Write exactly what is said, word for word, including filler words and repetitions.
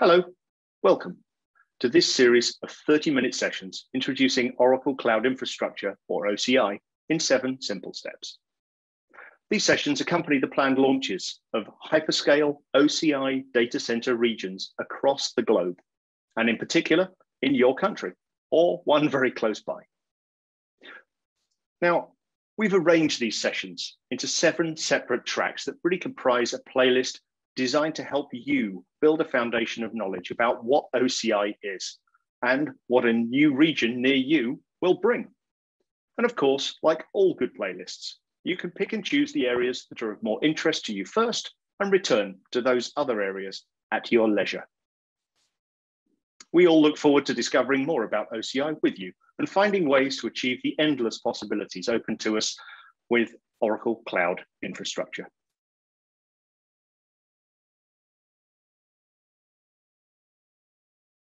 Hello, welcome to this series of thirty minute sessions introducing Oracle Cloud Infrastructure, or O C I, in seven simple steps. These sessions accompany the planned launches of hyperscale O C I data center regions across the globe, and in particular, in your country, or one very close by. Now, we've arranged these sessions into seven separate tracks that really comprise a playlist designed to help you build a foundation of knowledge about what O C I is and what a new region near you will bring. And of course, like all good playlists, you can pick and choose the areas that are of more interest to you first and return to those other areas at your leisure. We all look forward to discovering more about O C I with you and finding ways to achieve the endless possibilities open to us with Oracle Cloud Infrastructure.